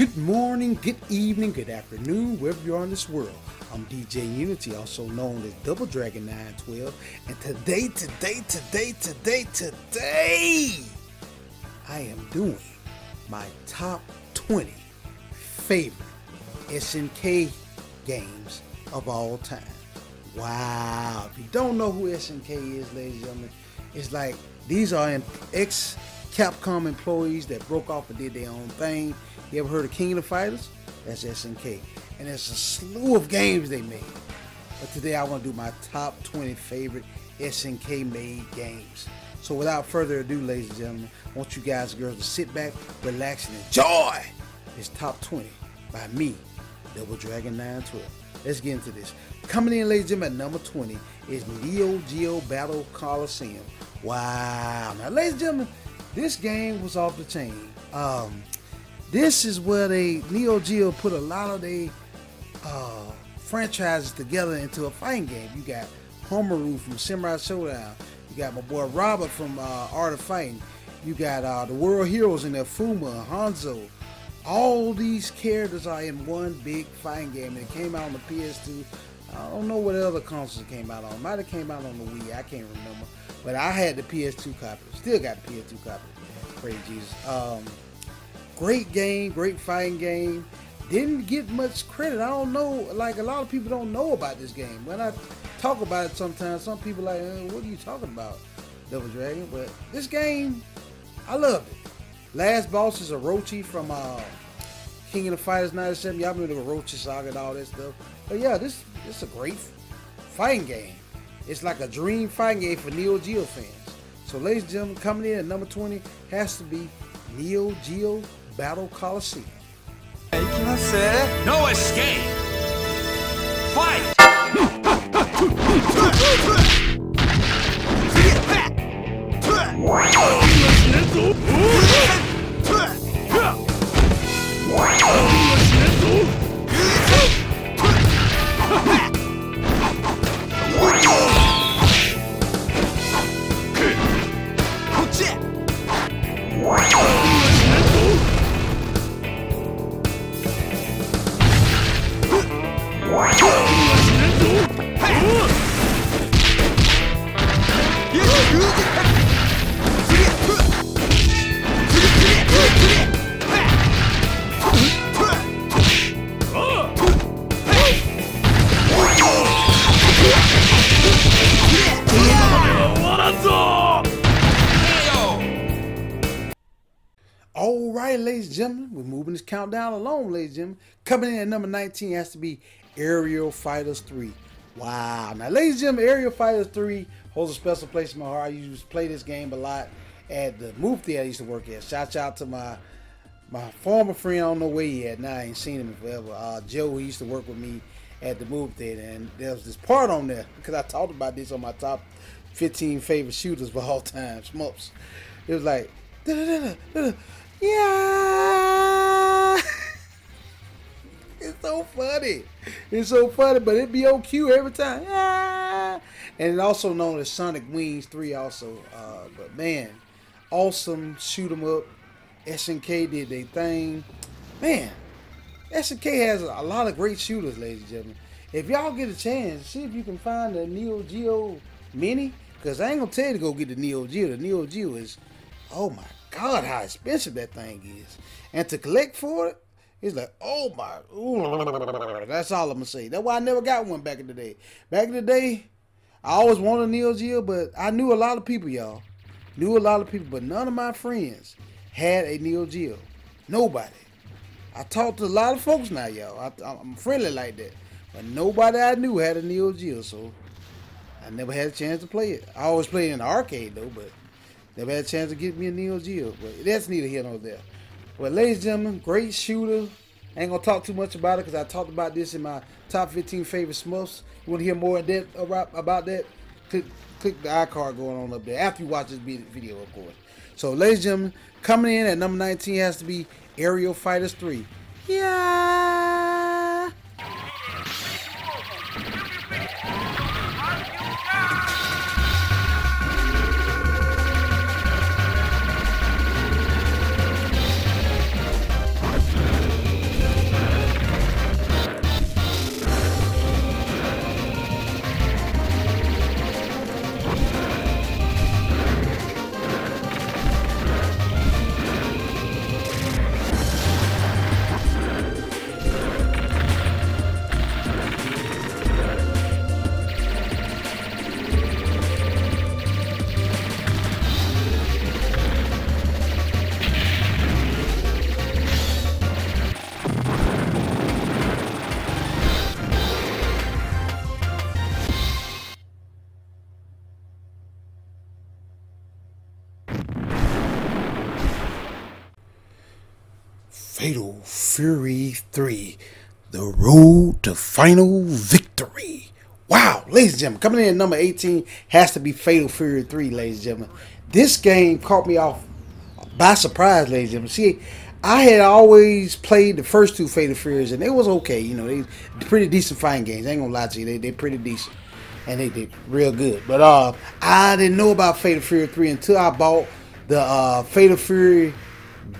Good morning, good evening, good afternoon, wherever you are in this world. I'm DJ Unity, also known as Double Dragon 912, and today, I am doing my top 20 favorite SNK games of all time. Wow, if you don't know who SNK is, ladies and gentlemen, it's like these are ex-Capcom employees that broke off and did their own thing. You ever heard of King of the Fighters? That's SNK. And there's a slew of games they made. But today I want to do my top 20 favorite SNK made games. So without further ado, ladies and gentlemen, I want you guys and girls to sit back, relax, and enjoy this top 20 by me, Double Dragon 912. Let's get into this. Coming in, ladies and gentlemen, at number 20 is Neo Geo Battle Coliseum. Wow. Now, ladies and gentlemen, this game was off the chain. This is where Neo Geo put a lot of their franchises together into a fighting game. You got Homaru from Samurai Shodown. You got my boy Robert from Art of Fighting. You got the World Heroes in there, Fuma, Hanzo. All these characters are in one big fighting game. And it came out on the PS2. I don't know what other consoles it came out on. It might have came out on the Wii. I can't remember. But I had the PS2 copy. Still got the PS2 copy. Praise Jesus. Great game, great fighting game. Didn't get much credit. I don't know, like a lot of people don't know about this game. When I talk about it sometimes, some people are like, what are you talking about, Double Dragon? But this game, I loved it. Last boss is Orochi from King of the Fighters 97. Y'all remember the Orochi saga and all that stuff. But yeah, this is a great fighting game. It's like a dream fighting game for Neo Geo fans. So ladies and gentlemen, coming in at number 20 has to be Neo Geo Battle Coliseum. No escape! Fight! Ladies and gentlemen, we're moving this countdown along, ladies and gentlemen. Coming in at number 19 has to be Aero Fighters 3. Wow. Now, ladies and gentlemen, Aero Fighters 3 holds a special place in my heart. I used to play this game a lot at the movie theater I used to work at. Shout out to my former friend. I don't know where he at now. I ain't seen him in forever. Joe, he used to work with me at the movie theater, and there was this part on there because I talked about this on my top 15 favorite shooters of all time, Shmups. It was like, da-da-da-da-da. Yeah, it's so funny. It's so funny, but it be on cue every time. Yeah. And also known as Sonic Wings 3 also. But man, awesome shoot 'em up. SNK did their thing. Man, SNK has a lot of great shooters, ladies and gentlemen. If y'all get a chance, see if you can find the Neo Geo Mini. Because I ain't going to tell you to go get the Neo Geo. The Neo Geo is, oh my God, how expensive that thing is. And to collect for it, it's like, oh my, ooh, that's all I'm going to say. That's why I never got one back in the day. Back in the day, I always wanted a Neo Geo, but I knew a lot of people, y'all. Knew a lot of people, but none of my friends had a Neo Geo. Nobody. I talked to a lot of folks now, y'all. I'm friendly like that. But nobody I knew had a Neo Geo, so I never had a chance to play it. I always played it in the arcade, though, but never had a chance to get me a Neo Geo, but that's neither here nor there. Well, ladies and gentlemen, great shooter. I ain't gonna talk too much about it because I talked about this in my top 15 favorite Smurfs. You want to hear more in depth about that? Click the iCard going on up there after you watch this video, of course. So, ladies and gentlemen, coming in at number 19 has to be Aero Fighters 3. Yeah. Fatal Fury 3, The Road to Final Victory. Wow, ladies and gentlemen, coming in at number 18 has to be Fatal Fury 3, ladies and gentlemen. This game caught me off by surprise, ladies and gentlemen. See, I had always played the first two Fatal Furies, and they was okay. You know, they pretty decent fighting games. I ain't gonna lie to you, they pretty decent. And they did real good. But I didn't know about Fatal Fury 3 until I bought the Fatal Fury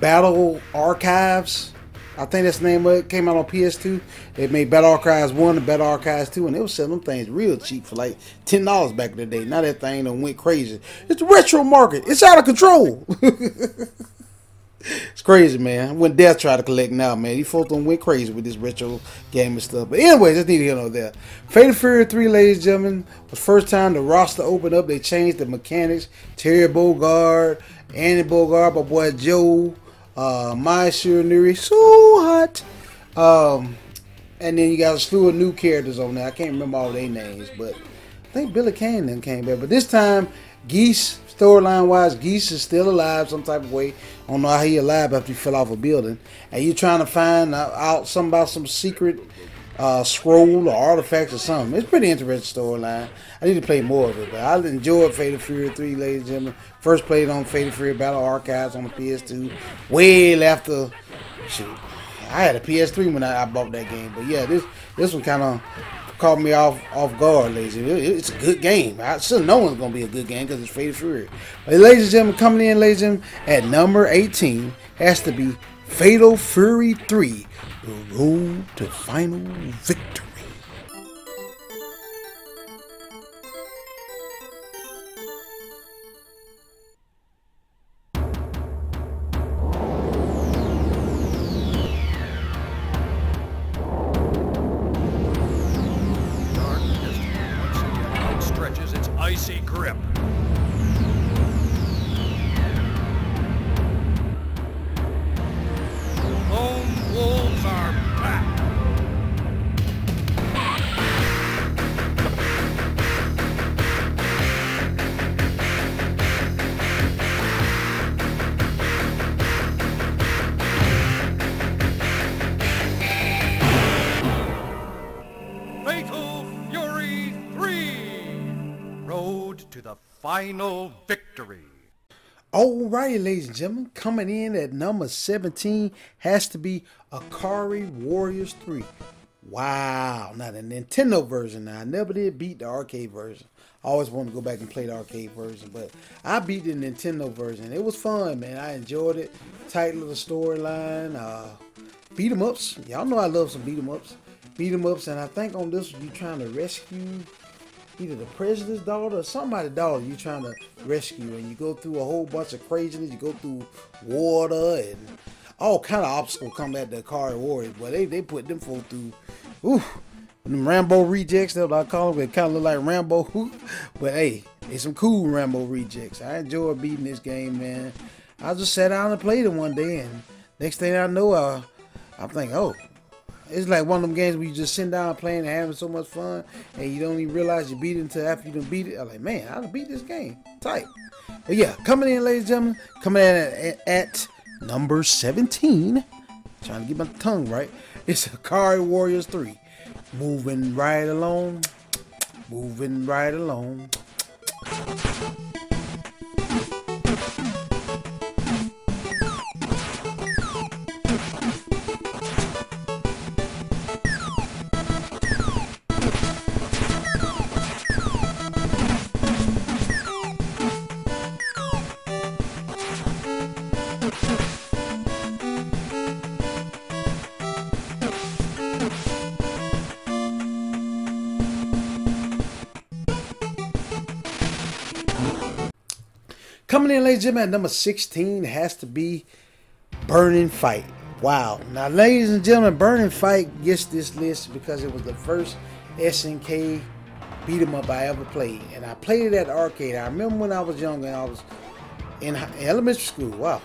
Battle Archives. I think that's the name of it. Came out on PS2. They made Battle Archives 1 and Battle Archives 2. And they were selling them things real cheap for like $10 back in the day. Now that thing done went crazy. It's the retro market. It's out of control. It's crazy, man. When Death try to collect now, man, these folks done went crazy with this retro game and stuff. But anyways, that's neither here nor there. Fatal Fury 3, ladies and gentlemen, was first time the roster opened up. They changed the mechanics. Terry Bogard, Andy Bogard, my boy Joe, my Nuri, so hot. And then you got a slew of new characters on there. I can't remember all their names, but I think Billy Kane then came back. But this time, Geese. Storyline wise, Geese is still alive some type of way. I don't know how he alive after he fell off a building. And you're trying to find out something about some secret scroll or artifacts or something. It's a pretty interesting storyline. I need to play more of it, but I enjoyed Fatal Fury 3, ladies and gentlemen. First played on Fatal Fury Battle Archives on the PS2. Well after, shoot, I had a PS3 when I bought that game. But yeah, this one kind of caught me off guard, ladies. It's a good game. I still know it's gonna be a good game because it's Fatal Fury. But ladies and gentlemen, coming in, ladies and gentlemen, at number 18 has to be Fatal Fury 3: The Road to Final Victory. Final victory. Alrighty, ladies and gentlemen, coming in at number 17 has to be Akari Warriors 3. Wow, now the Nintendo version. Now, I never did beat the arcade version. I always wanted to go back and play the arcade version, but I beat the Nintendo version. It was fun, man. I enjoyed it. Tight little storyline. Beat 'em ups. Y'all know I love some beat 'em ups. Beat 'em ups, and I think on this one you're trying to rescue either the president's daughter or somebody's daughter you're trying to rescue, and you go through a whole bunch of craziness. You go through water and all kind of obstacles come at the Akari Warriors. But they put them folk through, ooh, them Rambo rejects, that's what I call them. They kind of look like Rambo, but hey, it's some cool Rambo rejects. I enjoy beating this game, man. I just sat down and played it one day, and next thing I know, I think, oh, it's like one of them games where you just sit down playing and having so much fun, and you don't even realize you beat it until after you done beat it. I'm like, man, I done beat this game. Tight. But yeah, coming in, ladies and gentlemen, coming in at number 17. Trying to get my tongue right. It's Akari Warriors 3. Moving right along. Moving right along. Coming in, ladies and gentlemen, at number 16 has to be Burning Fight. Wow. Now, ladies and gentlemen, Burning Fight gets this list because it was the first SNK beat-em-up I ever played. And I played it at the arcade. I remember when I was younger and I was in elementary school. Wow.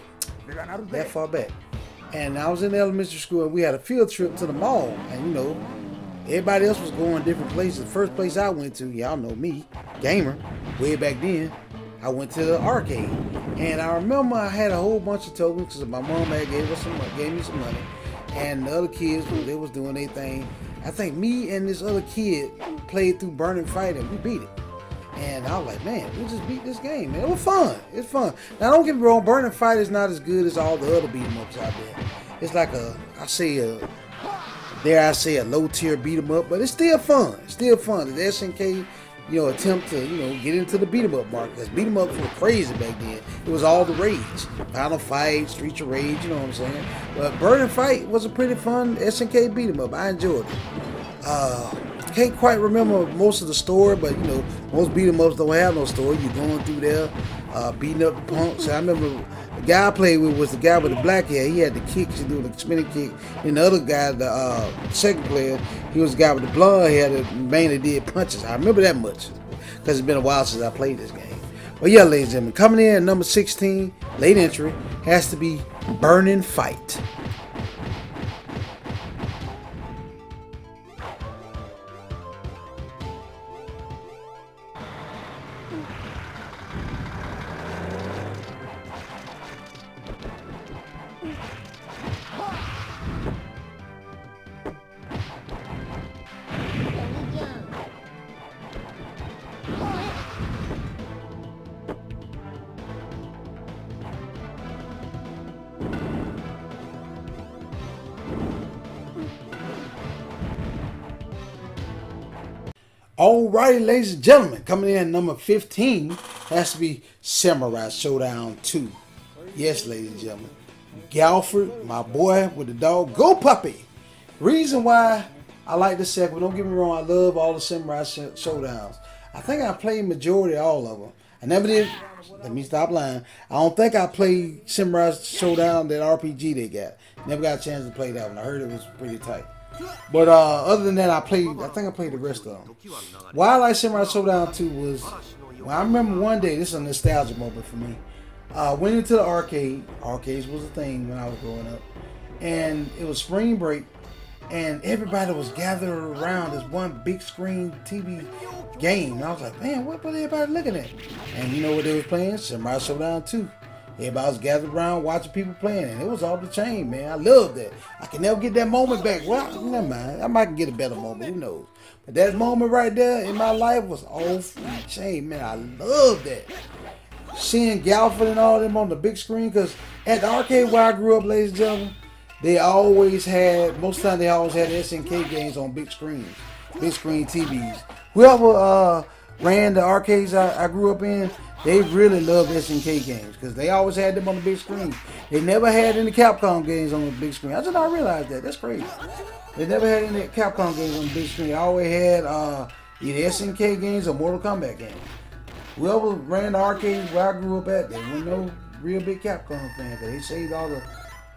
That far back. And I was in elementary school and we had a field trip to the mall. And, you know, everybody else was going different places. The first place I went to, y'all know me, gamer, way back then, I went to the arcade, and I remember I had a whole bunch of tokens because my mom had gave me some money, and the other kids, they was doing their thing. I think me and this other kid played through Burning Fight and we beat it. And I was like, man, we just beat this game, man. It was fun. It's fun. Now, don't get me wrong, Burning Fight is not as good as all the other beat-em-ups out there. It's like a, I say a low-tier beat-em-up, but it's still fun. It's still fun. The SNK, you know, attempt to, you know, get into the beat-em-up market. Because beat-em-ups were crazy back then. It was all the rage. Final Fight, Street of Rage, you know what I'm saying? But Burning Fight was a pretty fun SNK beat-em-up. I enjoyed it. Can't quite remember most of the story, but you know, most beat-em-ups don't have no story. You're going through there, beating up the punks. I remember the guy I played with was the guy with the black hair. He had the kicks, he doing the spinning kick. And the other guy, the second player, he was the guy with the blonde hair that mainly did punches. I remember that much, because it's been a while since I played this game. But yeah, ladies and gentlemen, coming in at number 16, late entry, has to be Burning Fight. Alrighty, ladies and gentlemen, coming in at number 15 has to be Samurai Shodown 2. Yes, ladies and gentlemen, Galford, my boy with the dog, go puppy. Reason why I like this segment, don't get me wrong, I love all the Samurai Shodowns. I think I played majority of all of them. I never did, let me stop lying. I don't think I played Samurai Shodown, that RPG they got. Never got a chance to play that one. I heard it was pretty tight. But other than that, I think I played the rest of them. Why I like Samurai Shodown 2 was, well, I remember one day, this is a nostalgia moment for me. I went into the arcade. Arcades was a thing when I was growing up. And it was spring break. And everybody was gathered around this one big screen TV game. And I was like, man, what was everybody looking at? And you know what they was playing? Samurai Shodown 2. Everybody was gathered around watching people playing, and it was off the chain, man. I loved that. I can never get that moment back. Well, never mind. I might get a better moment. Who knows? But that moment right there in my life was off the chain, man. I loved that. Seeing Galford and all them on the big screen, because at the arcade where I grew up, ladies and gentlemen, they always had, most of the time they always had SNK games on big screens, big screen TVs. Whoever ran the arcades I grew up in, they really loved SNK games because they always had them on the big screen. They never had any Capcom games on the big screen. I just not realized that. That's crazy. They never had any Capcom games on the big screen. They always had either SNK games or Mortal Kombat games. Whoever ran the arcades where I grew up at, they weren't no real big Capcom fans, but they saved all the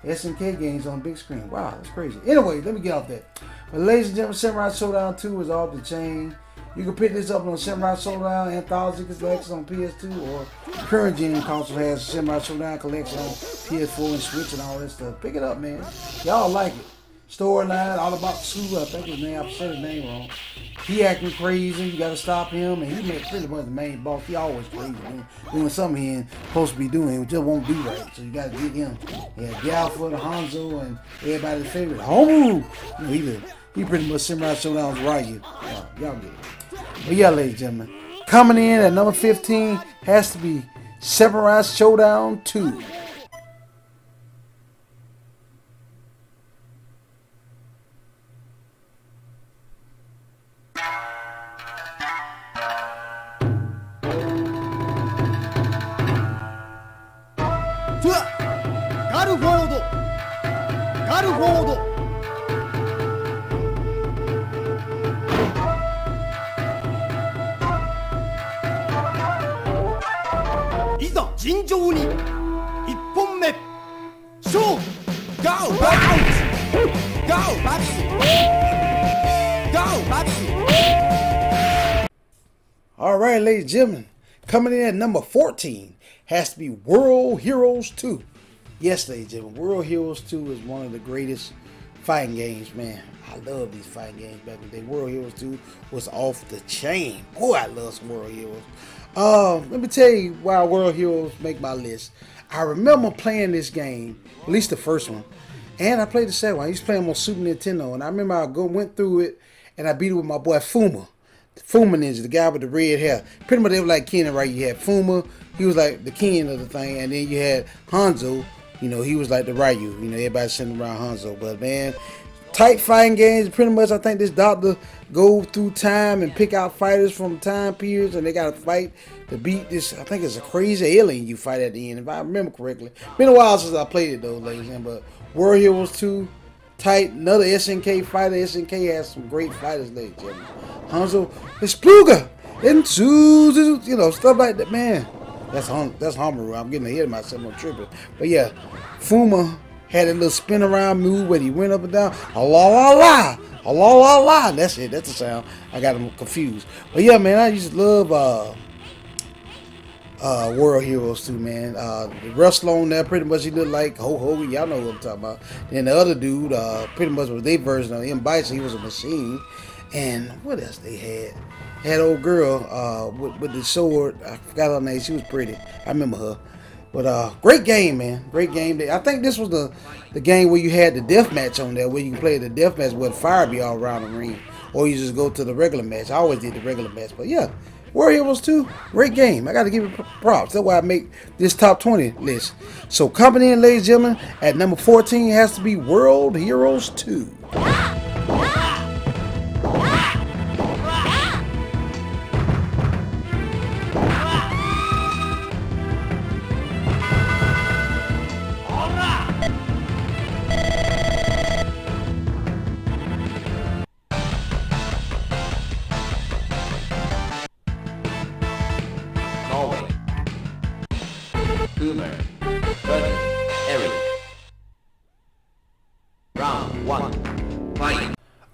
SNK games on the big screen. Wow, that's crazy. Anyway, let me get off that. But ladies and gentlemen, Samurai Shodown 2 is off the chain. You can pick this up on Samurai Shodown Anthology Collection on PS2, or current gen console has Samurai Shodown Collection on PS4 and Switch and all that stuff. Pick it up, man. Y'all like it. Storyline, all about Sue, I think his name, I said his name wrong. He acting crazy, you gotta stop him, and he pretty much the main boss. He always crazy, doing something he ain't supposed to be doing, it just won't be right, so you gotta get him. Yeah, Galford, Hanzo, and everybody's favorite, Homu! You know, he pretty much Samurai Shodown's Ryo. Y'all get it. But yeah, ladies and gentlemen, coming in at number 15 has to be Samurai Shodown 2. Alright, ladies and gentlemen, coming in at number 14 has to be World Heroes 2. Yes, ladies and gentlemen, World Heroes 2 is one of the greatest fighting games, man. I love these fighting games back in the day. World Heroes 2 was off the chain. Oh, I love some World Heroes. Let me tell you why World Heroes make my list. I remember playing this game, at least the first one, And I played the second one. I used to play them on Super Nintendo. And I remember I went through it and I beat it with my boy Fuma. Fuma Ninja, the guy with the red hair. Pretty much they were like kin, right? You had Fuma, he was like the king of the thing. And then you had Hanzo, you know, he was like the Ryu. You know, everybody sitting around Hanzo. But man, tight fighting games, pretty much I think this doctor go through time and pick out fighters from time periods, and they got to fight to beat this, I think it's a crazy alien you fight at the end, if I remember correctly. Been a while since I played it though, ladies and gentlemen, but World Heroes 2, tight, another SNK fighter. SNK has some great fighters, ladies and gentlemen. Hanzo, it's Pluga, and Suzu, you know, stuff like that, man. That's Hamaru. I'm getting ahead of myself, I'm tripping. But yeah, Fuma had a little spin around move where he went up and down. A la la la, a la la la. That's it. That's the sound. I got him confused. But yeah, man, I used to love World Heroes 2, man. The wrestler on there, pretty much he looked like Ho Hogan. Y'all know what I'm talking about. Then the other dude, pretty much was their version of M. Bison. He was a machine. And what else they had? Had old girl with the sword. I forgot her name. She was pretty. I remember her. But great game, man. Great game. I think this was the game where you had the death match on there, where you can play the death match with fire be all around the ring, or you just go to the regular match. I always did the regular match, but yeah, World Heroes 2, great game. I got to give it props. That's why I make this top 20 list. So coming in, ladies and gentlemen, at number 14 has to be World Heroes 2.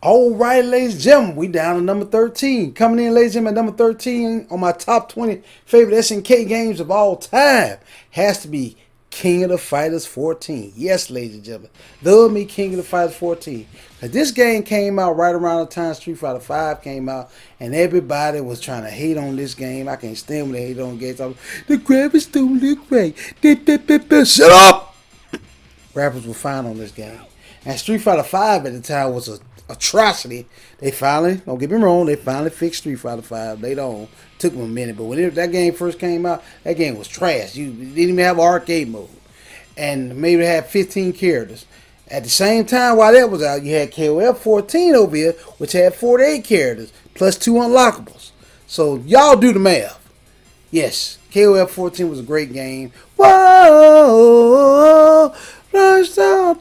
Alright, ladies and gentlemen, we down to number 13. Coming in, ladies and gentlemen, at number 13 on my top 20 favorite SNK games of all time has to be King of the Fighters 14. Yes, ladies and gentlemen, love me King of the Fighters 14. Now, this game came out right around the time Street Fighter 5 came out, and everybody was trying to hate on this game. I can't stand when they hate on games. I was, the graphics don't look right. Shut up! Rappers were fine on this game. And Street Fighter 5 at the time was a atrocity. They finally, don't get me wrong, they finally fixed Street Fighter 5 later on. Took them a minute, but when that game first came out, that game was trash. You didn't even have an arcade mode, and maybe they had 15 characters. At the same time, while that was out, you had KOF 14 over here, which had 48 characters plus 2 unlockables. So y'all do the math. Yes, KOF 14 was a great game. Whoa, rush down,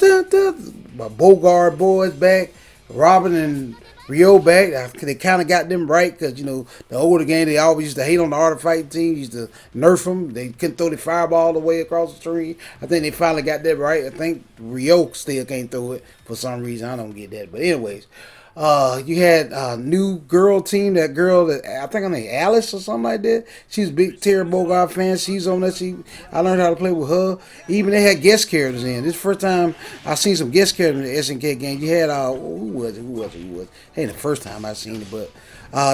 my Bogard boys back. Robin and Ryo back, they kind of got them right because, you know, the older game, they always used to hate on the Art of Fighting team, used to nerf them. They couldn't throw the fireball all the way across the screen. I think they finally got that right. I think Ryo still can't throw it for some reason. I don't get that. But anyways, you had a new girl team, that girl, that I think her name Alice or something like that. She's a big Terry Bogard fan. She's on that. I learned how to play with her. Even they had guest characters in. This first time I seen some guest characters in the SNK game. You had, who was it? It ain't the first time I seen it, but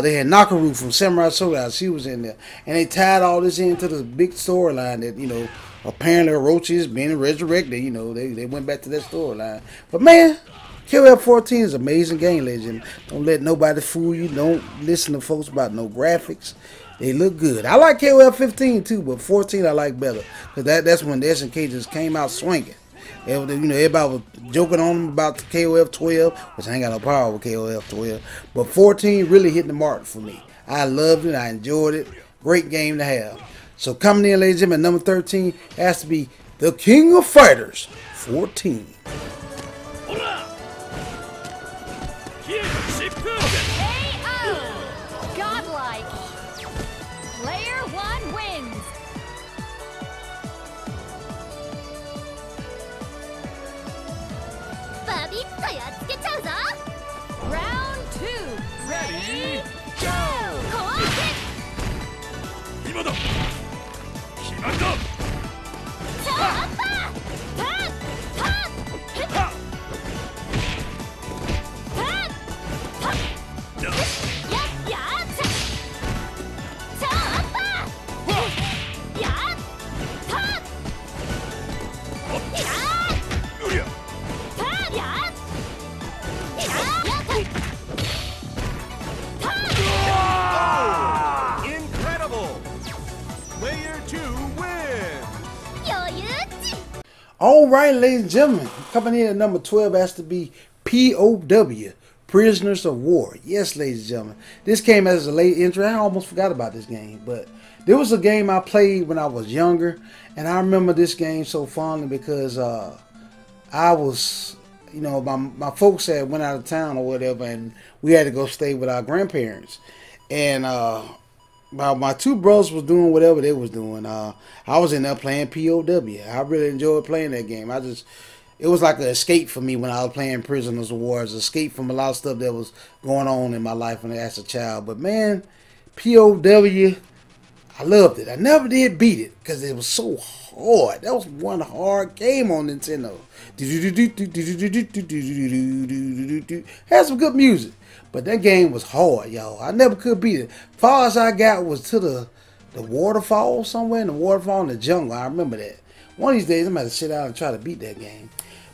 they had Nakaru from Samurai Shodown. She was in there. And they tied all this into the big storyline that, you know, apparently Orochi is being resurrected. You know, they went back to that storyline. But man, KOF 14 is an amazing game, legend. Don't let nobody fool you. Don't listen to folks about no graphics. They look good. I like KOF 15 too, but 14 I like better. Because that's when the SNK just came out swinging. You know, everybody was joking on them about the KOF 12, which I ain't got no power with KOF 12. But 14 really hit the mark for me. I loved it. I enjoyed it. Great game to have. So coming in, ladies and gentlemen, number 13 has to be the King of Fighters 14. Ready, go! Alright, ladies and gentlemen, coming in at number 12 has to be POW, Prisoners of War. Yes, ladies and gentlemen, this came as a late entry. I almost forgot about this game, but there was a game I played when I was younger, and I remember this game so fondly because I was, you know, my folks had went out of town or whatever, and we had to go stay with our grandparents, and my two brothers was doing whatever they was doing. I was in there playing POW. I really enjoyed playing that game. It was like an escape for me when I was playing Prisoners of War. It was an escape from a lot of stuff that was going on in my life as a child. But man, POW, I loved it. I never did beat it because it was so hard. That was one hard game on Nintendo. Had some good music. But that game was hard, y'all. I never could beat it. Far as I got was to the waterfall somewhere, in the waterfall in the jungle. I remember that. One of these days, I'm going to sit down and try to beat that game.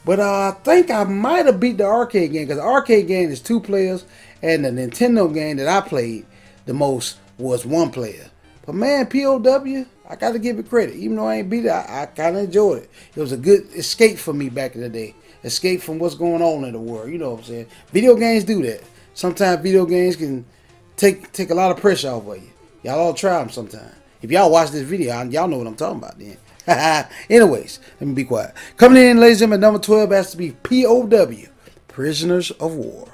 But I think I might have beat the arcade game, because the arcade game is two players, and the Nintendo game that I played the most was one player. But man, POW, I got to give it credit. Even though I ain't beat it, I kind of enjoyed it. It was a good escape for me back in the day. Escape from what's going on in the world. You know what I'm saying? Video games do that. Sometimes video games can take a lot of pressure off of you. Y'all all try them sometimes. If y'all watch this video, y'all know what I'm talking about then. Anyways, let me be quiet. Coming in, ladies and gentlemen, number 12 has to be POW, Prisoners of War.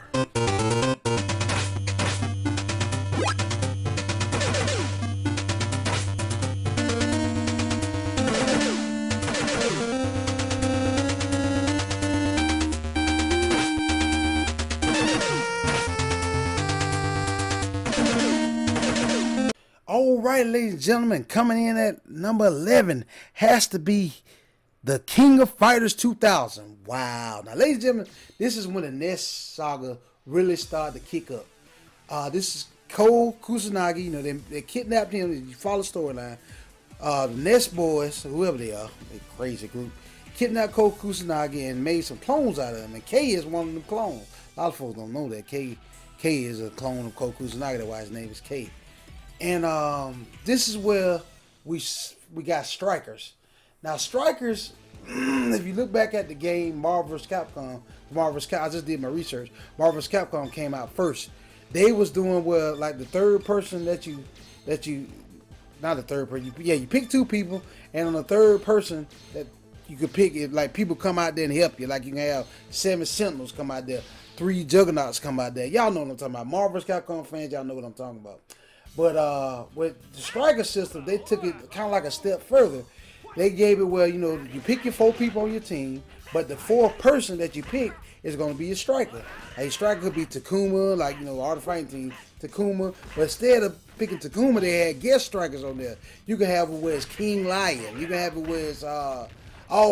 Alright, ladies and gentlemen, coming in at number 11 has to be the King of Fighters 2000. Wow. Now, ladies and gentlemen, this is when the NES saga really started to kick up. This is Cole Kusanagi. You know, they kidnapped him. You follow the storyline. The NES boys, whoever they are, a crazy group, kidnapped Cole Kusanagi and made some clones out of him. And K is one of them clones. A lot of folks don't know that. K is a clone of Cole Kusanagi. That's why his name is K. And this is where we got Strikers. Now Strikers, if you look back at the game Marvel vs. Capcom, I just did my research. Marvel vs. Capcom came out first. They was doing well, like the third person that you not the third person. You pick two people, and on the third person that you could pick, it like people come out there and help you. Like you can have 7 Sentinels come out there, 3 Juggernauts come out there. Y'all know what I'm talking about. Marvel vs. Capcom fans, y'all know what I'm talking about. But with the Striker system, they took it kind of like a step further. They gave it where, you know, you pick your 4 people on your team, but the 4th person that you pick is going to be your Striker. A Striker could be Takuma, like, you know, Art of Fighting team, Takuma. But instead of picking Takuma, they had guest Strikers on there. You can have it where it's King Lion. You can have it where it's all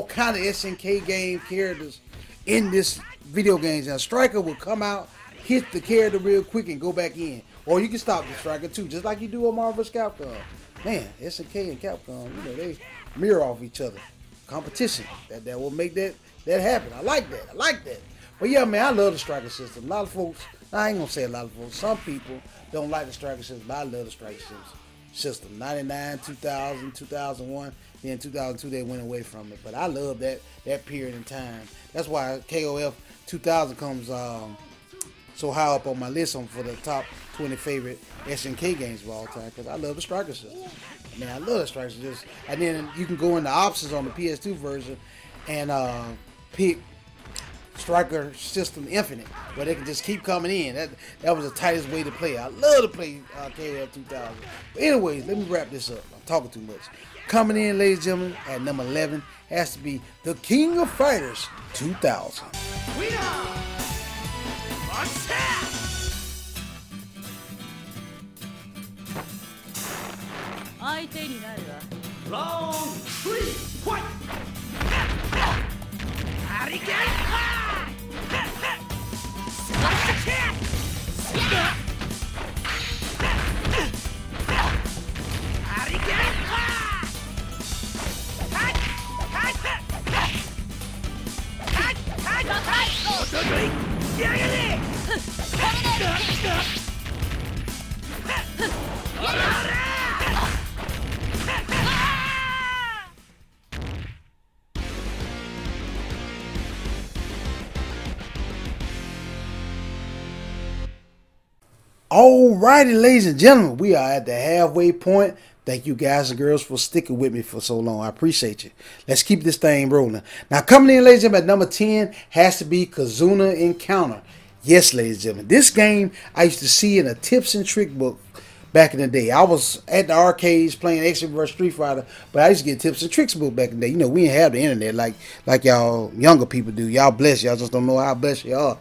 kind of SNK game characters in this video games. And a Striker will come out, hit the character real quick, and go back in. Or you can stop the Striker too, just like you do on Marvel vs. Capcom. Man, SNK and Capcom, you know, they mirror off each other. Competition. That will make that happen. I like that. I like that. But yeah, man, I love the Striker system. A lot of folks, I ain't gonna say a lot of folks, some people don't like the Striker system, but I love the Striker system. 99, 2000, 2001, then 2002 they went away from it. But I love that period in time. That's why KOF 2000 comes so high up on my list for the top 20 favorite SNK games of all time, because I love the Striker system. Man, I love the Striker system. And then you can go into options on the PS2 version and pick Striker System Infinite, where they can just keep coming in. That was the tightest way to play. I love to play KOF 2000. But anyways, let me wrap this up. I'm talking too much. Coming in, ladies and gentlemen, at number 11 has to be the King of Fighters 2000. We are. Alrighty, ladies and gentlemen, we are at the halfway point. Thank you guys and girls for sticking with me for so long. I appreciate you. Let's keep this thing rolling. Now, coming in, ladies and gentlemen, at number 10 has to be Kizuna Encounter. Yes, ladies and gentlemen, this game I used to see in a tips and trick book back in the day. I was at the arcades playing X-Men vs. Street Fighter, but I used to get tips and tricks book back in the day. You know, we didn't have the internet like y'all younger people do. Y'all blessed. Y'all just don't know how blessed y'all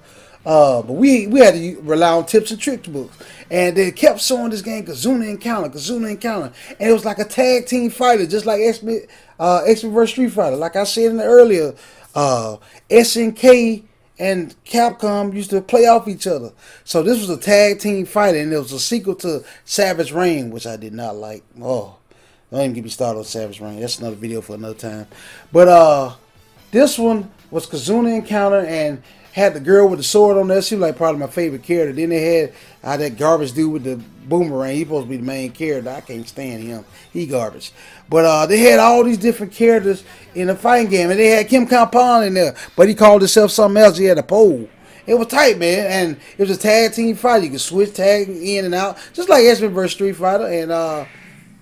are. But we had to rely on tips and tricks books, and they kept showing this game Kizuna Encounter, and it was like a tag team fighter, just like X-Men vs. Street Fighter. Like I said in the earlier, SNK and Capcom used to play off each other, so this was a tag team fighter, and it was a sequel to Savage Reign, which I did not like. Oh, don't even get me started on Savage Reign. That's another video for another time. But this one was Kizuna Encounter, and had the girl with the sword on there. She was like probably my favorite character. Then they had that garbage dude with the boomerang. He's supposed to be the main character. I can't stand him. He garbage. But they had all these different characters in the fighting game. And they had Kim Kampong in there. But he called himself something else. He had a pole. It was tight, man. And it was a tag team fight. You could switch tag in and out. Just like X-Men vs. Street Fighter. And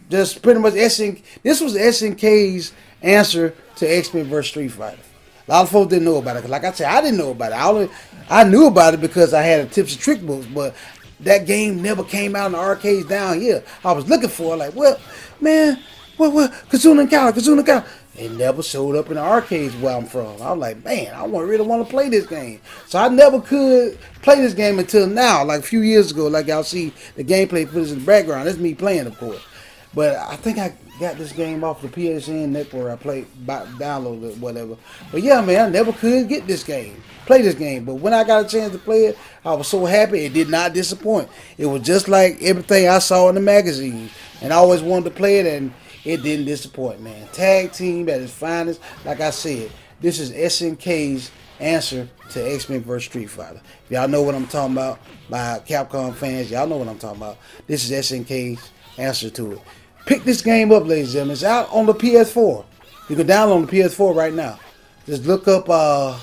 just pretty much SNK. This was SNK's answer to X-Men vs. Street Fighter. A lot of folks didn't know about it. Like I said, I didn't know about it. I knew about it because I had a tips and trick books, but that game never came out in the arcades down here. I was looking for it, like, well, man, what, Kizuna Encounter. It never showed up in the arcades where I'm from. I was like, man, I really want to play this game. So I never could play this game until now, like a few years ago. Like y'all see the gameplay footage in the background. That's me playing, of course. But I think I got this game off the PSN network. I played, downloaded it, whatever. But yeah, man, I never could get this game, play this game. But when I got a chance to play it, I was so happy. It did not disappoint. It was just like everything I saw in the magazine. And I always wanted to play it, and it didn't disappoint, man. Tag team at its finest. Like I said, this is SNK's answer to X-Men vs. Street Fighter. If y'all know what I'm talking about, my Capcom fans, y'all know what I'm talking about. This is SNK's answer to it. Pick this game up, ladies and gentlemen. It's out on the PS4. You can download the PS4 right now. Just look up, I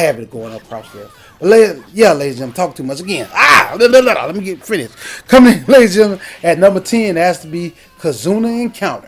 have it going up props there. But yeah, ladies and gentlemen, talk too much again. Let me get finished. Coming in, ladies and gentlemen, at number 10 has to be Kizuna Encounter.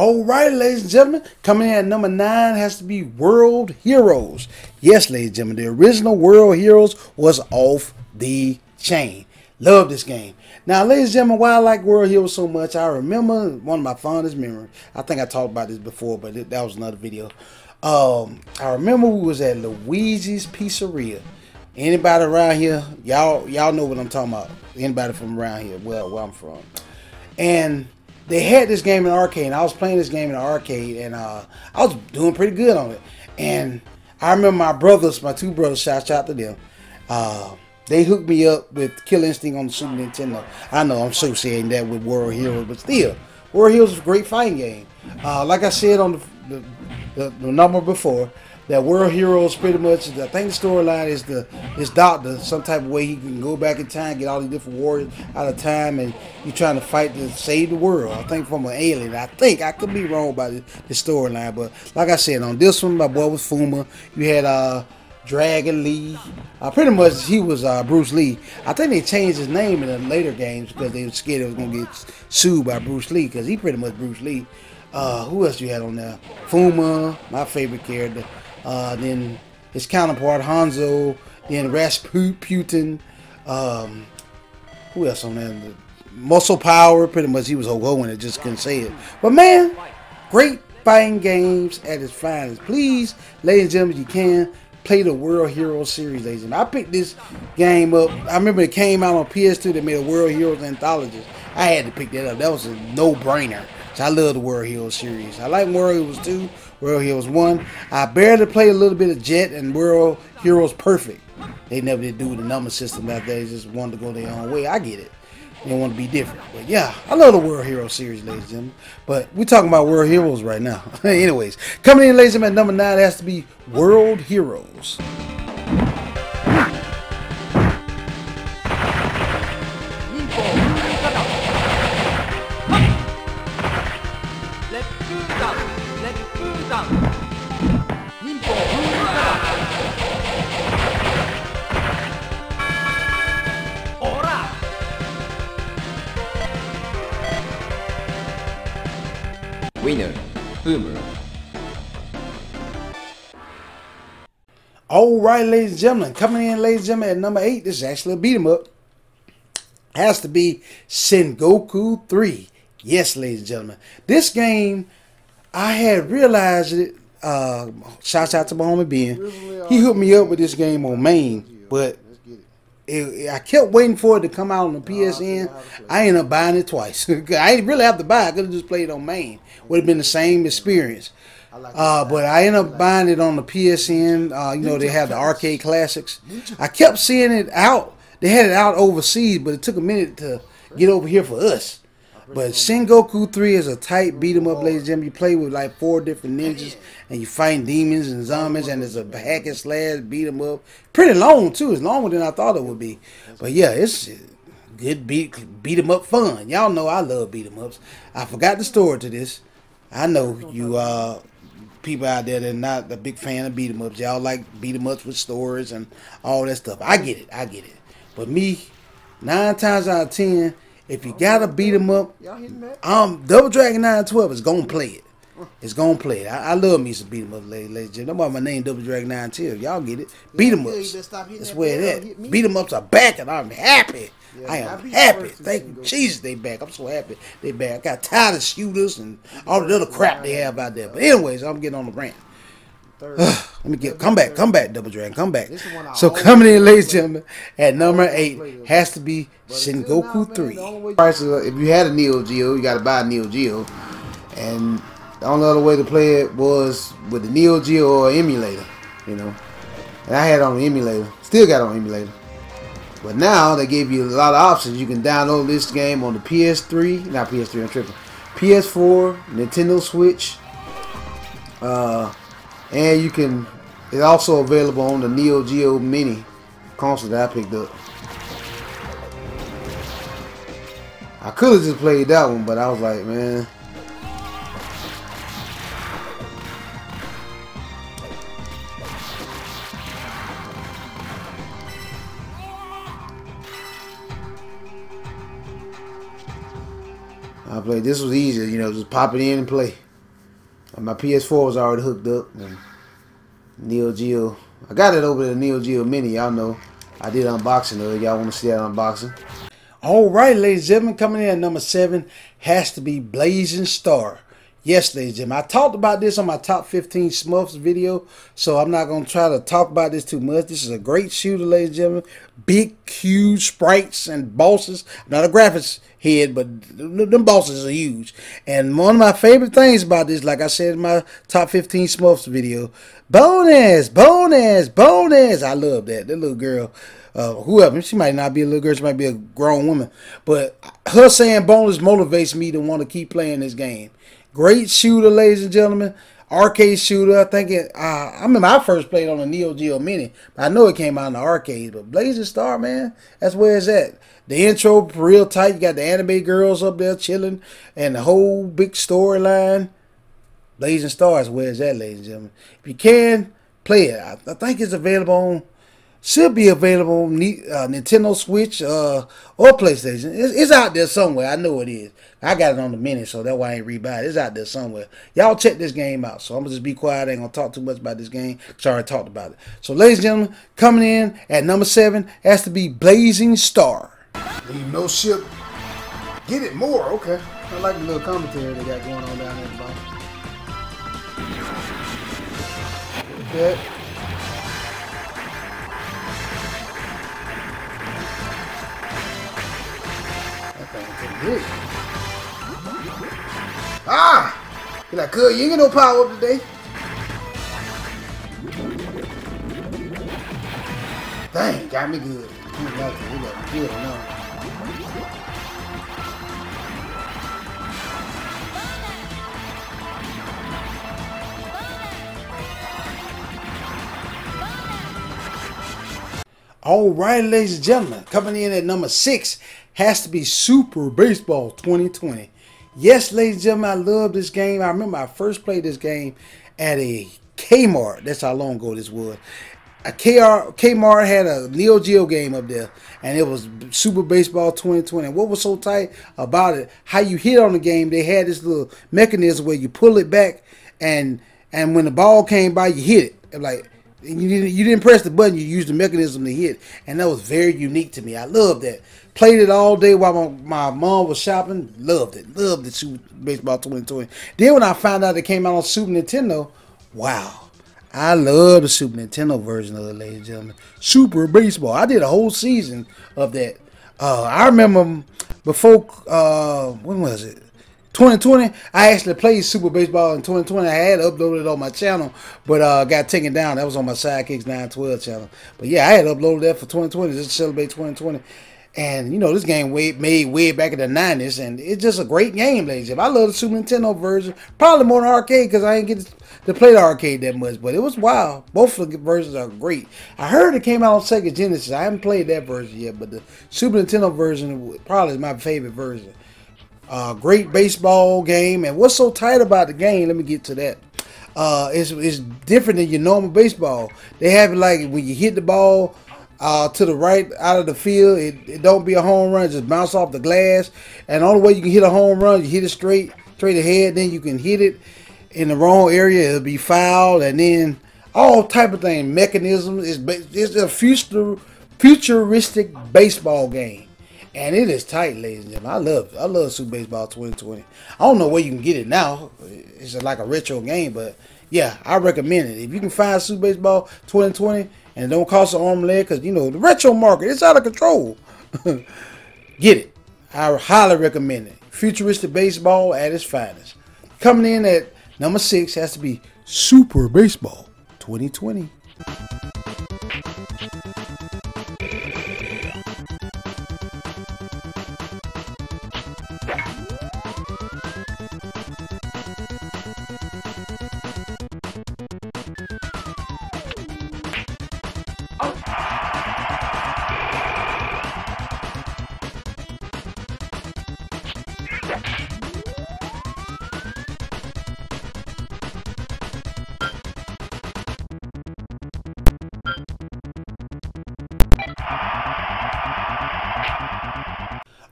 Alright, ladies and gentlemen, coming in at number 9 has to be World Heroes. Yes, ladies and gentlemen, the original World Heroes was off the chain. Love this game. Now, ladies and gentlemen, why I like World Heroes so much, I remember one of my fondest memories. I think I talked about this before, but that was another video. I remember we was at Luigi's Pizzeria. Anybody around here, y'all know what I'm talking about. Anybody from around here, well, where I'm from. And they had this game in the arcade, and I was playing this game in the arcade, and I was doing pretty good on it. And I remember my two brothers, shout out to them. They hooked me up with Killer Instinct on the Super Nintendo. I know I'm associating that with World Heroes, but still, World Heroes is a great fighting game. Like I said on the number before, that World Heroes pretty much, I think the storyline is his doctor, some type of way he can go back in time, get all these different warriors out of time, and you're trying to fight to save the world, I think, from an alien. I think, I could be wrong about the storyline, but like I said, on this one, my boy was Fuma. You had Dragon Lee. Pretty much he was Bruce Lee. I think they changed his name in the later games because they were scared it was going to get sued by Bruce Lee because he pretty much Bruce Lee. Who else you had on there? Fuma, my favorite character. Then his counterpart Hanzo. Then Rasputin. Who else on there? Muscle Power. Pretty much he was Ogoing. It just couldn't say it. But man, great fighting games at its finest. Please, ladies and gentlemen, you can play the World Heroes series, ladies and gentlemen. I picked this game up. I remember it came out on PS2. They made a World Heroes anthology. I had to pick that up. That was a no-brainer. So I love the World Heroes series. I like World Heroes 2, World Heroes 1. I barely played a little bit of Jet and World Heroes Perfect. They never did do the number system back there. They just wanted to go their own way. I get it. They want to be different. But yeah, I love the World Heroes series, ladies and gentlemen. But we're talking about World Heroes right now. Anyways, coming in, ladies and gentlemen, at number 9 has to be World Heroes. Winner, Boomer. Alright, ladies and gentlemen. Coming in, ladies and gentlemen, at number 8, this is actually a beat-em-up. Has to be Sengoku 3. Yes, ladies and gentlemen. This game, I had realized it. Shout out to my homie Ben. He hooked me up with this game on main, but I kept waiting for it to come out on the PSN. I ended up buying it twice. I didn't really have to buy it. I could have just played it on main. Would have been the same experience. But I ended up buying it on the PSN. You know, they have the arcade classics. I kept seeing it out. They had it out overseas, but it took a minute to get over here for us. But Sengoku 3 is a tight beat-em-up, ladies and gentlemen. You play with like 4 different ninjas, and you fight demons and zombies, and it's a hack and slash beat-em-up. Pretty long, too. It's longer than I thought it would be. But yeah, it's good beat-em-up fun. Y'all know I love beat-em-ups. I forgot the story to this. I know you people out there that are not a big fan of beat-em-ups. Y'all like beat-em-ups with stories and all that stuff. I get it. I get it. But me, 9 times out of 10... if you gotta beat him up, Double Dragon 912 is gonna play it. It's gonna play it. I love me some beat him up, ladies and gentlemen. Nobody my name Double Dragon 912. Y'all get it? Beat him ups. That's where it is. Beat him ups are back, and I'm happy. I am happy. Thank you, Jesus. They back. I'm so happy they back. I got tired of shooters and all the other crap they have out there. But anyways, I'm getting on the rant. Let me get come back, Double Dragon, come back. So coming in, ladies and gentlemen, at number 8 has to be Sengoku 3. Prices, if you had a Neo Geo, you got to buy a Neo Geo, and the only other way to play it was with the Neo Geo or emulator, you know. And I had it on the emulator, still got it on the emulator. But now they gave you a lot of options. You can download this game on the PS3, not PS3, I'm tripping, PS4, Nintendo Switch. And you can, it's also available on the Neo Geo Mini console that I picked up. I could have just played that one, but I was like, man. I played, this was easier, you know, just pop it in and play. My PS4 was already hooked up. And Neo Geo, I got it over to the Neo Geo Mini. Y'all know I did unboxing of it. Y'all want to see that unboxing? All right, ladies and gentlemen, coming in at number 7 has to be Blazing Star. Yes, ladies and gentlemen, I talked about this on my top 15 Smurfs video, so I'm not going to try to talk about this too much. This is a great shooter, ladies and gentlemen. Big, huge sprites and bosses. I'm not a graphics head, but them bosses are huge. And one of my favorite things about this, like I said in my top 15 Smurfs video, bonus, bonus, bonus. I love that. That little girl, whoever, she might not be a little girl, she might be a grown woman. But her saying bonus motivates me to want to keep playing this game. Great shooter, ladies and gentlemen. Arcade shooter. I think it. I remember I first played on the Neo Geo Mini. I know it came out in the arcade. But Blazing Star, man, that's where it's at. The intro real tight. You got the anime girls up there chilling, and the whole big storyline. Blazing Star is where it's at, ladies and gentlemen. If you can play it. I think it's available on, should be available on Nintendo Switch or PlayStation. It's out there somewhere. I know it is. I got it on the mini, so that's why I ain't rebuy it. It's out there somewhere. Y'all check this game out. So I'm going to just be quiet. I ain't going to talk too much about this game because I already talked about it. So, ladies and gentlemen, coming in at number 7 has to be Blazing Star. Leave no ship. Get it more. Okay. I like the little commentary they got going on down there at the bottom. Look at that. Good. Ah! You're like, good, you ain't get no power up today. Dang, got me good. You got me good now. Alright, ladies and gentlemen, coming in at number 6. Has to be Super Baseball 2020. Yes, ladies and gentlemen, I love this game. I remember I first played this game at a Kmart. That's how long ago this was. A Kmart had a Neo Geo game up there, and it was Super Baseball 2020. And what was so tight about it, how you hit on the game, they had this little mechanism where you pull it back, and when the ball came by, you hit it. Like, you didn't press the button, you used the mechanism to hit. And that was very unique to me. I loved that. Played it all day while my mom was shopping. Loved it. Loved the Super Baseball 2020. Then when I found out it came out on Super Nintendo, wow. I love the Super Nintendo version of it, ladies and gentlemen. Super Baseball. I did a whole season of that. I remember before, when was it? 2020, I actually played Super Baseball in 2020. I had uploaded it on my channel, but got taken down. That was on my Sidekicks 912 channel. But yeah, I had uploaded that for 2020, just to celebrate 2020. And, you know, this game made way back in the 90s, and it's just a great game, ladies and gentlemen. I love the Super Nintendo version, probably more than arcade, because I didn't get to play the arcade that much, but it was wild. Both of the versions are great. I heard it came out on Sega Genesis. I haven't played that version yet, but the Super Nintendo version probably is my favorite version. Great baseball game, and what's so tight about the game, let me get to that. It's different than your normal baseball. They have it like when you hit the ball to the right out of the field, it don't be a home run, just bounce off the glass. And the only way you can hit a home run, you hit it straight ahead, then you can hit it in the wrong area, it'll be fouled, and then all type of thing, mechanisms. It's a futuristic baseball game, and it is tight, ladies and gentlemen. I love Super Baseball 2020. I don't know where you can get it now. It's just like a retro game, but yeah, I recommend it. If you can find Super Baseball 2020 and it don't cost an arm and leg, because, you know, the retro market, it's out of control. Get it. I highly recommend it. Futuristic baseball at its finest. Coming in at number 6 has to be Super Baseball 2020.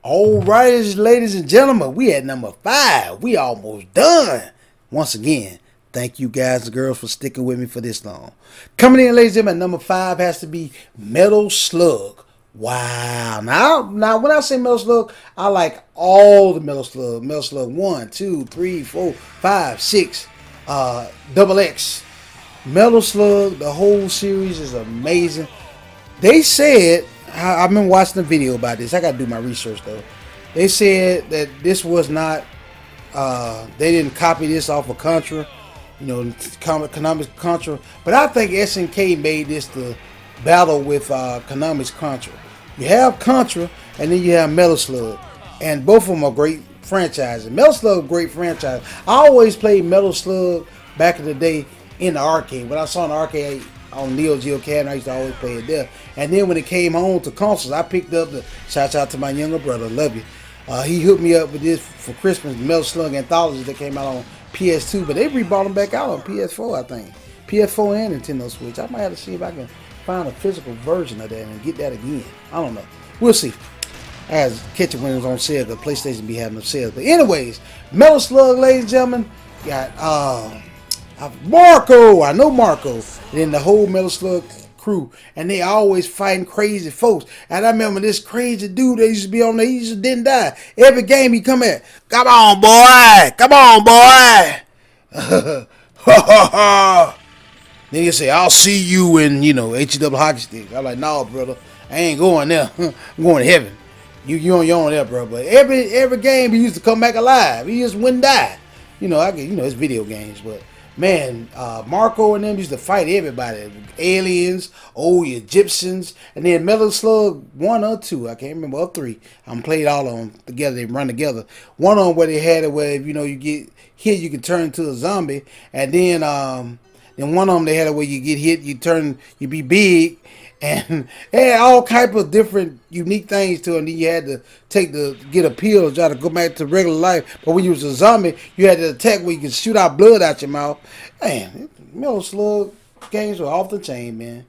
Alright, ladies and gentlemen, we at number 5. We almost done. Once again, thank you guys and girls for sticking with me for this long. Coming in, ladies and gentlemen, at number 5 has to be Metal Slug. Wow. Now when I say Metal Slug, I like all the Metal Slug. Metal Slug 1, 2, 3, 4, 5, 6, Double X. Metal Slug, the whole series is amazing. They said, I've been watching a video about this. I got to do my research, though. They said that this was not, they didn't copy this off of Contra, you know, Konami's Contra. But I think SNK made this the battle with Konami's Contra. You have Contra, and then you have Metal Slug. And both of them are great franchises. Metal Slug, great franchise. I always played Metal Slug back in the day in the arcade. When I saw an arcade on Neo Geo Cabinet, I used to always play it there. And then when it came home to consoles, I picked up the, shout out to my younger brother, love you. He hooked me up with this for Christmas, Metal Slug Anthology that came out on PS2, but they rebought them back out on PS4, I think. PS4 and Nintendo Switch. I might have to see if I can find a physical version of that and get that again. I don't know. We'll see. As catch it when it's on sale, the PlayStation be having a sale. But anyways, Metal Slug, ladies and gentlemen, got Marco. I know Marco. And then the whole Metal Slug crew, and they always fighting crazy folks. And I remember this crazy dude that used to be on there, he just didn't die. Every game he come at, come on boy, come on boy. Then he'll say, I'll see you in, you know, HW hockey stick. I'm like, no, brother, I ain't going there. I'm going to heaven. You on your own there, bro. But every game he used to come back alive. He just wouldn't die. You know, I get, you know, it's video games, but man, Marco and them used to fight everybody. Aliens, old Egyptians, and then Metal Slug 1 or 2, I can't remember, or 3. I played all of them together. They run together. One on where they had it where if, you know, you get hit, you can turn into a zombie, and then one of them they had it where you get hit, you be big, and they had all type of different unique things to it. And then you had to get a pill and try to go back to regular life. But when you was a zombie, you had to attack where you could shoot out blood out your mouth. Man, Metal Slug games were off the chain, man.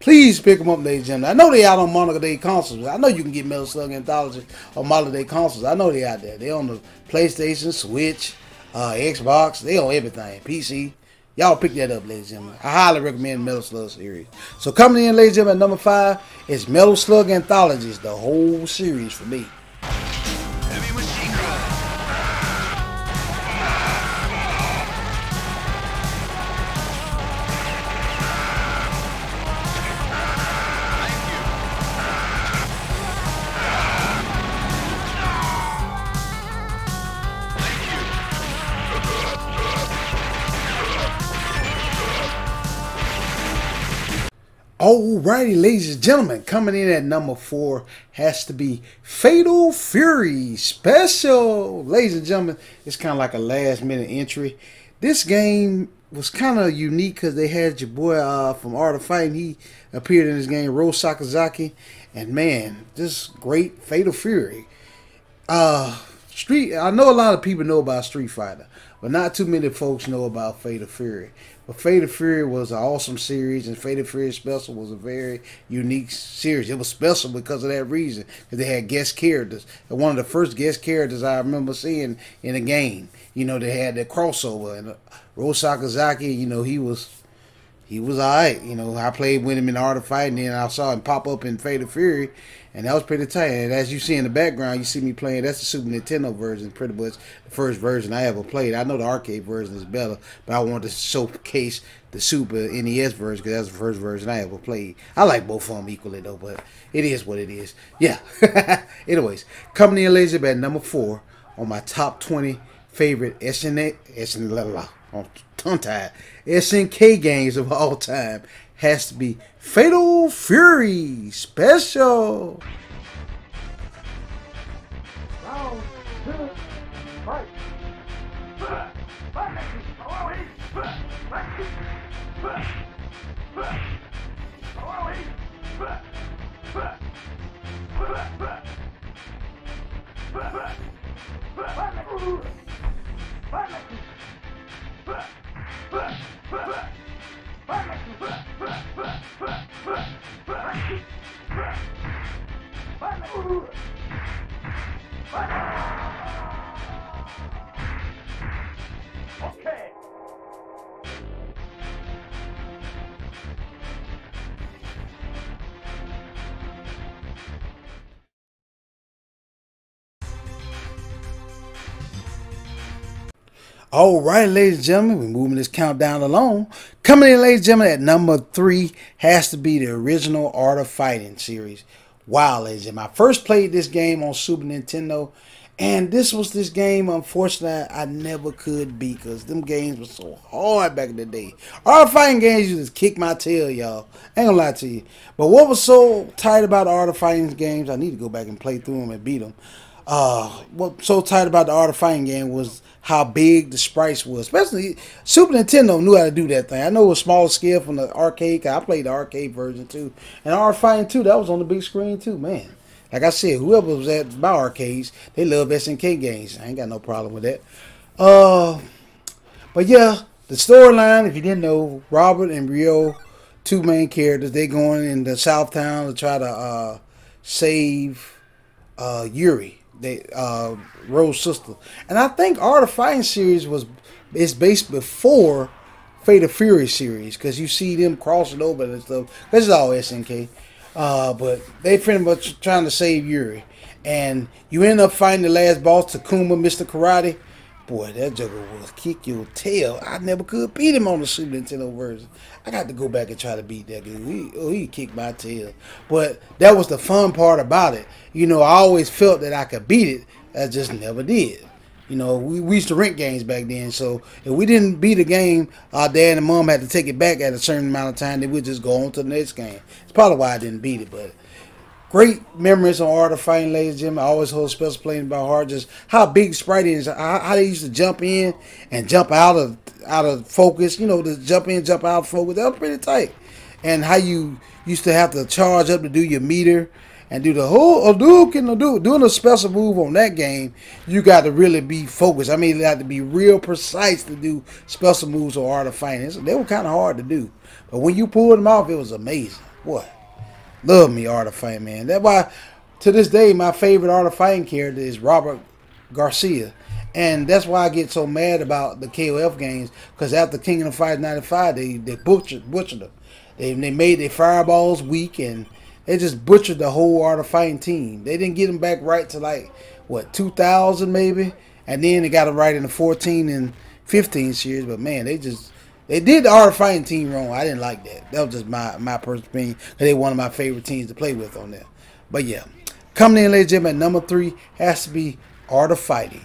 Please pick them up, ladies and gentlemen. I know they out on modern day consoles. I know you can get Metal Slug anthology on modern day consoles. I know they out there. They on the PlayStation, Switch, Xbox. They on everything. PC. Y'all pick that up, ladies and gentlemen. I highly recommend Metal Slug series. So coming in, ladies and gentlemen, at number 5 is Metal Slug Anthologies, the whole series for me. Alrighty, ladies and gentlemen, coming in at number 4 has to be Fatal Fury Special. Ladies and gentlemen, it's kind of like a last minute entry. This game was kind of unique because they had your boy from Art of Fighting. He appeared in this game, Ro Sakazaki. And man, this great Fatal Fury. I know a lot of people know about Street Fighter, but not too many folks know about Fatal Fury. But Fatal Fury was an awesome series, and Fatal Fury Special was a very unique series. It was special because of that reason, because they had guest characters. And one of the first guest characters I remember seeing in a game, you know, they had that crossover. And Ro Sakazaki, you know, he was all right. You know, I played with him in Art of Fighting, and then I saw him pop up in Fatal Fury, and that was pretty tight. And as you see in the background, you see me playing. That's the Super Nintendo version, pretty much the first version I ever played. I know the arcade version is better, but I wanted to showcase the Super NES version because that's the first version I ever played. I like both of them equally, though, but it is what it is. Yeah. Anyways, coming in, ladies and gentlemen, at number 4 on my top 20 favorite SNK games of all time has to be Fatal Fury Special. Round 2, fight. Okay. All right, ladies and gentlemen, we're moving this countdown along. Coming in, ladies and gentlemen, at number 3 has to be the original Art of Fighting series. Wow, ladies and gentlemen, I first played this game on Super Nintendo, and this game, unfortunately, I never could beat because them games were so hard back in the day. Art of Fighting games used to kick my tail, y'all. Ain't gonna lie to you. But what was so tight about Art of Fighting games, I need to go back and play through them and beat them. What's so tight about the Art of Fighting game was how big the sprites was. Especially Super Nintendo knew how to do that thing. I know it was small scale from the arcade, cause I played the arcade version too. And Art of Fighting 2, that was on the big screen too, man. Like I said, whoever was at my arcades, they love SNK games. I ain't got no problem with that. But yeah, The storyline, if you didn't know, Robert and Ryo, two main characters, they going into South Town to try to save Yuri, Rose's sister. And I think Art of Fighting series is based before Fatal Fury series, because you see them crossing over and stuff. This is all SNK. But they pretty much trying to save Yuri. And you end up fighting the last boss, Takuma, Mr. Karate. Boy, that joker will kick your tail. I never could beat him on the Super Nintendo version. I got to go back and try to beat that dude. He kicked my tail. But that was the fun part about it. You know, I always felt that I could beat it. I just never did. You know, we used to rent games back then, so if we didn't beat a game, our dad and mom had to take it back at a certain amount of time, then we'd just go on to the next game. It's probably why I didn't beat it, but great memories on Art of Fighting, ladies and gentlemen. I always hold special playing by heart, just how big Sprite is, how they used to jump in and jump out of focus, you know, to jump in, jump out of focus. That was pretty tight. And how you used to have to charge up to do your meter, and do the whole Hadouken, doing a special move on that game, you got to really be focused. I mean, you have to be real precise to do special moves or Art of Fighting. They were kind of hard to do. But when you pulled them off, it was amazing. Boy, love me Art of Fighting, man. That's why, to this day, my favorite Art of Fighting character is Robert Garcia. And that's why I get so mad about the KOF games, because after King of the Fighters 95, they butchered them. They made their fireballs weak, and they just butchered the whole Art of Fighting team. They didn't get them back right to like, what, 2000 maybe? And then they got them right in the 14 and 15 series. But man, they did the Art of Fighting team wrong. I didn't like that. That was just my personal opinion. They were one of my favorite teams to play with on there. But yeah, coming in, ladies and gentlemen, at number 3 has to be Art of Fighting.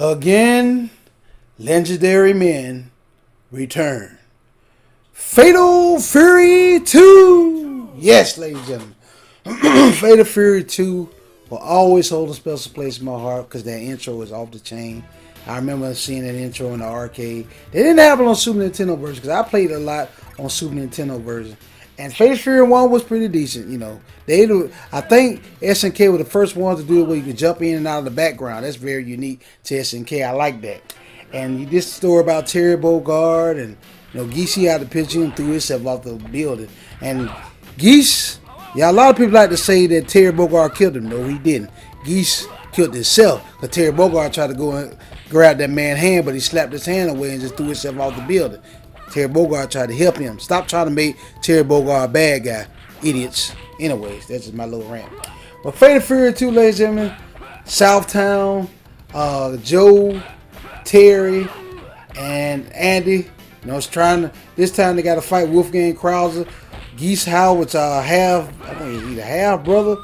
Again, legendary men return. Fatal Fury 2. Yes, ladies and gentlemen. Fatal Fury 2 will always hold a special place in my heart because that intro is off the chain. I remember seeing that intro in the arcade. They didn't have it on Super Nintendo version because I played a lot on Super Nintendo version. And Fatal Fury 1 was pretty decent, you know. I think SNK were the first ones to do it where you could jump in and out of the background. That's very unique to SNK. I like that. And this story about Terry Bogard and, you know, Geese out of the picture and threw himself off the building. And Geese, yeah, a lot of people like to say that Terry Bogard killed him. No, he didn't. Geese killed himself because Terry Bogard tried to go and grab that man's hand, but he slapped his hand away and just threw himself off the building. Terry Bogard tried to help him. Stop trying to make Terry Bogard a bad guy. Idiots. Anyways, that's just my little rant. But Fatal Fury 2, ladies and gentlemen. Southtown, Joe, Terry, and Andy. You know, it's trying to, this time they got to fight Wolfgang Krauser. Geese Howard's I think he's either half brother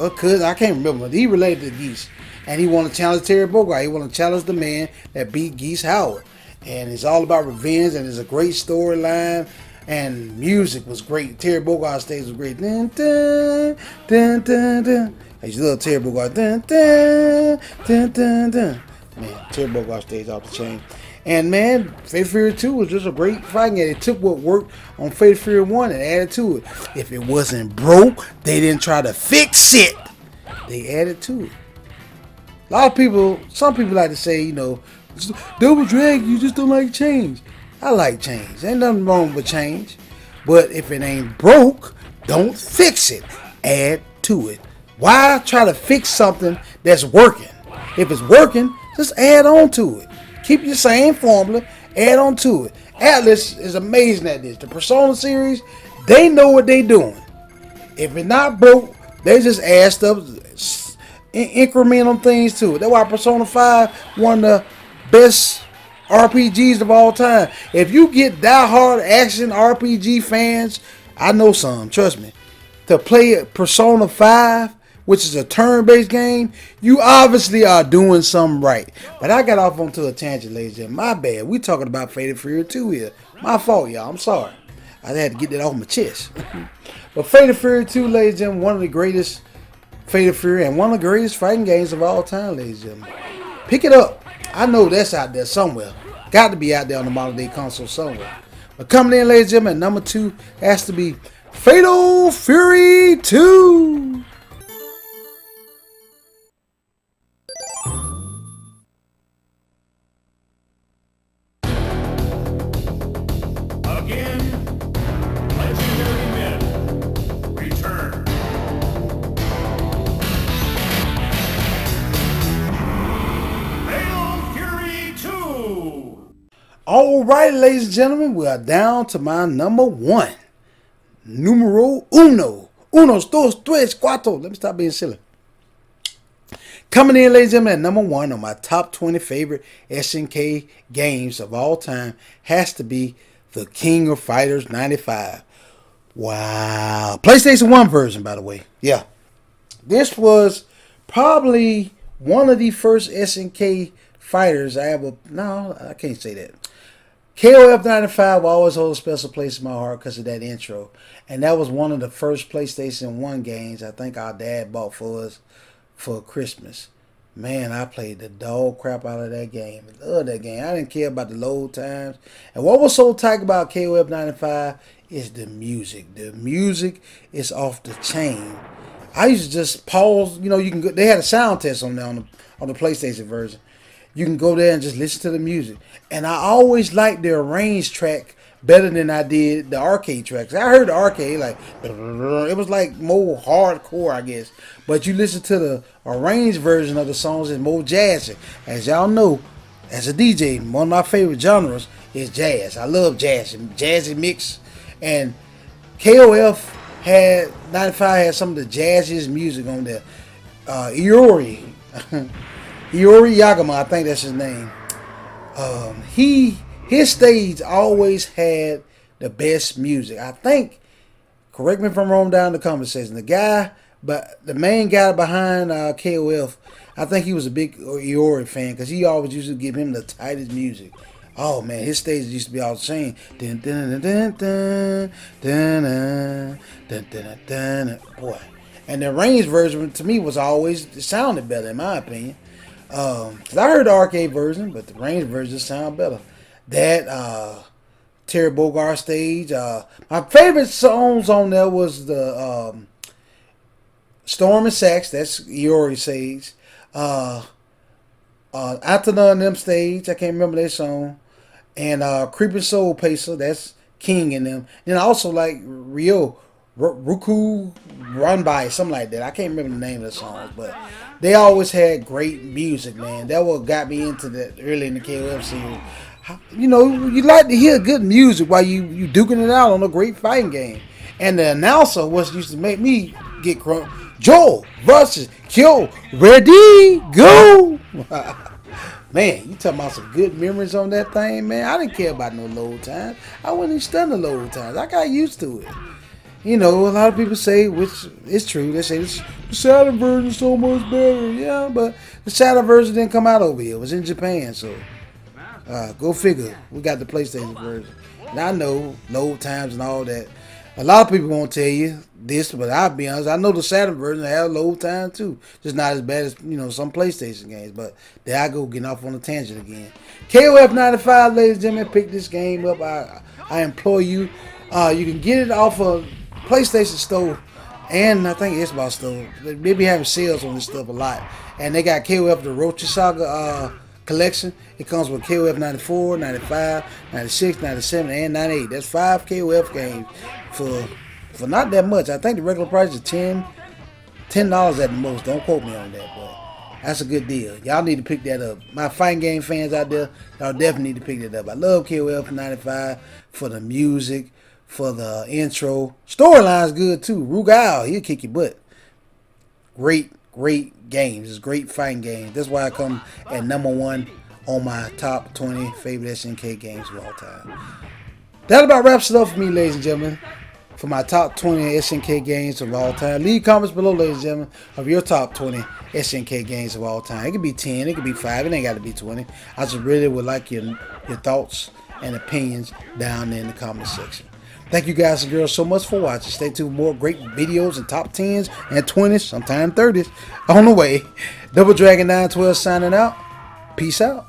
or cousin. I can't remember. He related to Geese. And he wanted to challenge Terry Bogard. He wanted to challenge the man that beat Geese Howard. And it's all about revenge, and it's a great storyline, and music was great. Terry Bogard's stage was great. Dun, dun, dun, dun, dun. I used to love Terry Bogard. Dun, dun, dun, dun, dun. Man, Terry Bogard's stage off the chain. And man, Fatal Fury 2 was just a great fighting game. It took what worked on Fatal Fury 1 and added to it. If it wasn't broke, they didn't try to fix it. They added to it. A lot of people, some people like to say, you know, Double Dragon, you just don't like change. I like change. Ain't nothing wrong with change. But if it ain't broke, don't fix it. Add to it. Why try to fix something that's working? If it's working, just add on to it. Keep your same formula. Add on to it. Atlas is amazing at this. The Persona series, they know what they doing. If it's not broke, they just add stuff, increment on things to it. That's why Persona 5 won the best RPGs of all time. If you get diehard action RPG fans, I know some, trust me, to play Persona 5 which is a turn-based game, you obviously are doing something right. But I got off onto a tangent, ladies and gentlemen. My bad. We talking about Fatal Fury 2 here. My fault, y'all. I'm sorry. I had to get that off my chest. But Fatal Fury 2, ladies and gentlemen, one of the greatest Fatal Fury and one of the greatest fighting games of all time, ladies and gentlemen. Pick it up. I know that's out there somewhere. Got to be out there on the modern day console somewhere. But coming in, ladies and gentlemen, number 2 has to be Fatal Fury 2. Alright, ladies and gentlemen, we are down to my number 1. Numero uno. Uno, dos, tres, cuatro. Let me stop being silly. Coming in, ladies and gentlemen, at number 1 on my top 20 favorite SNK games of all time has to be the King of Fighters 95. Wow. PlayStation 1 version, by the way. Yeah. This was probably one of the first SNK fighters I ever... No, I can't say that. KOF 95 always holds a special place in my heart because of that intro. And that was one of the first PlayStation 1 games I think our dad bought for us for Christmas. Man, I played the dog crap out of that game. I love that game. I didn't care about the load times. And what was so tight about KOF 95 is the music. The music is off the chain. I used to just pause. You know, you can go, they had a sound test on there on the PlayStation version. You can go there and just listen to the music. And I always liked the arranged track better than I did the arcade tracks. I heard the arcade, like, it was like more hardcore, I guess. But you listen to the arranged version of the songs, it's more jazzy. As y'all know, as a DJ, one of my favorite genres is jazz. I love jazz, jazzy mix. And KOF 95 had some of the jazziest music on there. Iori. Iori Yagama, I think that's his name. His stage always had the best music. I think, correct me if I'm wrong down in the comment section, the main guy behind KOF, I think he was a big Iori fan because he always used to give him the tightest music. Oh man, his stage used to be all the same. Dun, dun, dun, dun, dun, dun, dun, dun, dun, boy. And the arranged version to me was always, it sounded better in my opinion. I heard the arcade version, but the range version sound better. That Terry Bogard stage. My favorite songs on there was the Storm and Sax. That's Iori stage. Atana and them stage. I can't remember their song. And Creeping Soul Pacer. That's King and them. Then I also like Ryo. Ruku Run By, something like that. I can't remember the name of the song, but they always had great music, man. That what got me into that early in the KOF series. You know, you like to hear good music while you duking it out on a great fighting game. And the announcer was used to make me get crunk. Joe versus Kyo, ready, go. Man, you talking about some good memories on that thing, man. I didn't care about no load times. I wasn't even stunned the load times. I got used to it. You know, a lot of people say, which is true, they say the Saturn version is so much better. Yeah, but the Saturn version didn't come out over here. It was in Japan, so go figure. We got the PlayStation version. And I know load times and all that. A lot of people won't tell you this, but I'll be honest. I know the Saturn version had load time too. Just not as bad as, you know, some PlayStation games. But there I go getting off on a tangent again. KOF 95, ladies and gentlemen, pick this game up. I implore you. You can get it off of PlayStation Store, and I think Xbox Store. They be having sales on this stuff a lot, and they got KOF the Orochi Saga collection. It comes with KOF 94, 95, 96, 97, and 98. That's 5 KOF games for not that much. I think the regular price is $10 at the most. Don't quote me on that, but that's a good deal. Y'all need to pick that up. My fighting game fans out there, y'all definitely need to pick that up. I love KOF 95 for the music. For the intro. Storyline's good too. Rugal, he'll kick your butt. Great, great games. It's great fighting games. That's why I come at number 1 on my top 20 favorite SNK games of all time. That about wraps it up for me, ladies and gentlemen. for my top 20 SNK games of all time. Leave comments below, ladies and gentlemen, of your top 20 SNK games of all time. It could be 10, it could be 5, it ain't got to be 20. I just really would like your thoughts and opinions down there in the comment section. Thank you guys and girls so much for watching. Stay tuned for more great videos and top 10s and 20s, sometime 30s, on the way. Double Dragon 912 signing out. Peace out.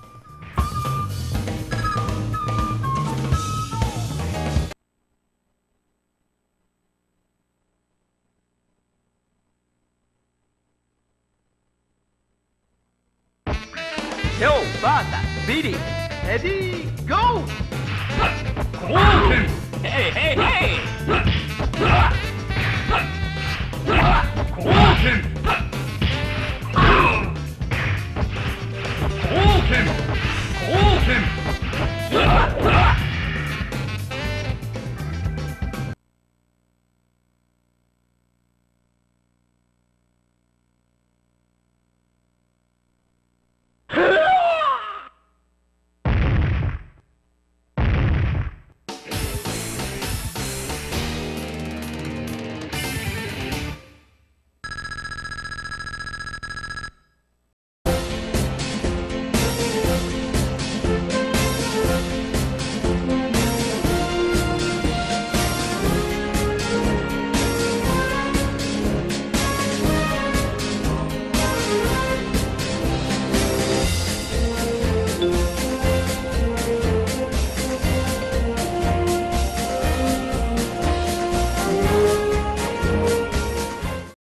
Yo, bata, beady, ready, go! Hey, hey, hey!